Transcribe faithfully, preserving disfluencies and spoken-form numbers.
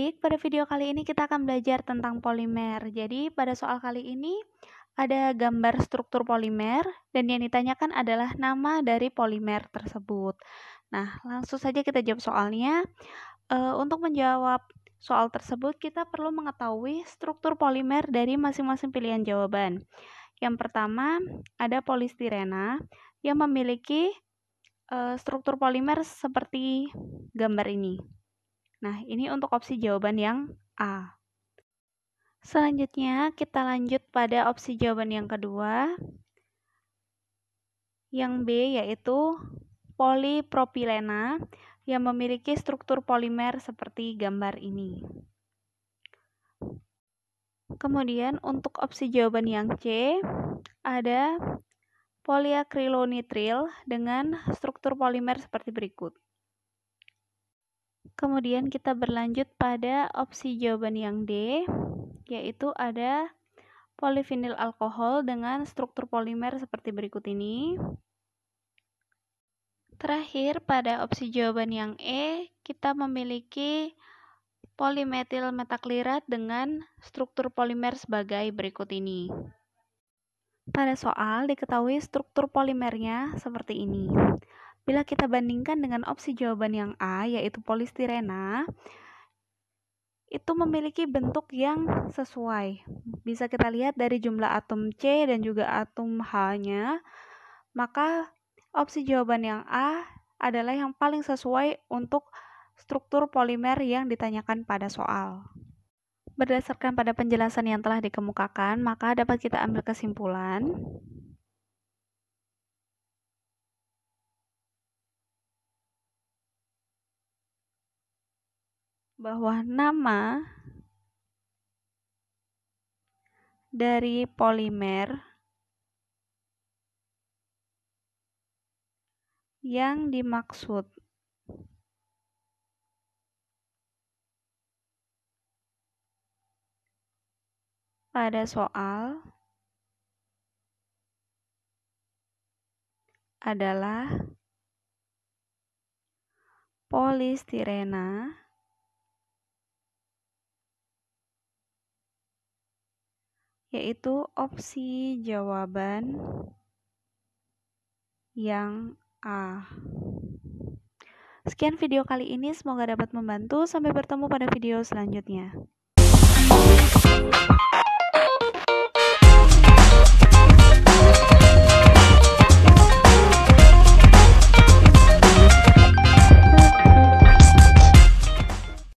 Baik, pada video kali ini kita akan belajar tentang polimer. Jadi, pada soal kali ini ada gambar struktur polimer, dan yang ditanyakan adalah nama dari polimer tersebut. Nah, langsung saja kita jawab soalnya. E, untuk menjawab soal tersebut, kita perlu mengetahui struktur polimer dari masing-masing pilihan jawaban. Yang pertama, ada polistirena yang memiliki e, struktur polimer seperti gambar ini. Nah, ini untuk opsi jawaban yang A. Selanjutnya, kita lanjut pada opsi jawaban yang kedua, yang B, yaitu polipropilena yang memiliki struktur polimer seperti gambar ini. Kemudian, untuk opsi jawaban yang C, ada poliakrilonitril dengan struktur polimer seperti berikut. Kemudian kita berlanjut pada opsi jawaban yang D, yaitu ada polivinil alkhohol dengan struktur polimer seperti berikut ini. Terakhir, pada opsi jawaban yang E, kita memiliki polimetil metaklirat dengan struktur polimer sebagai berikut ini. Pada soal diketahui struktur polimernya seperti ini. Bila kita bandingkan dengan opsi jawaban yang A, yaitu polistirena, itu memiliki bentuk yang sesuai. Bisa kita lihat dari jumlah atom C dan juga atom H-nya, maka opsi jawaban yang A adalah yang paling sesuai untuk struktur polimer yang ditanyakan pada soal. Berdasarkan pada penjelasan yang telah dikemukakan, maka dapat kita ambil kesimpulan. Bahwa nama dari polimer yang dimaksud pada soal adalah polistirena yaitu opsi jawaban yang A. Sekian video kali ini, semoga dapat membantu. Sampai bertemu pada video selanjutnya.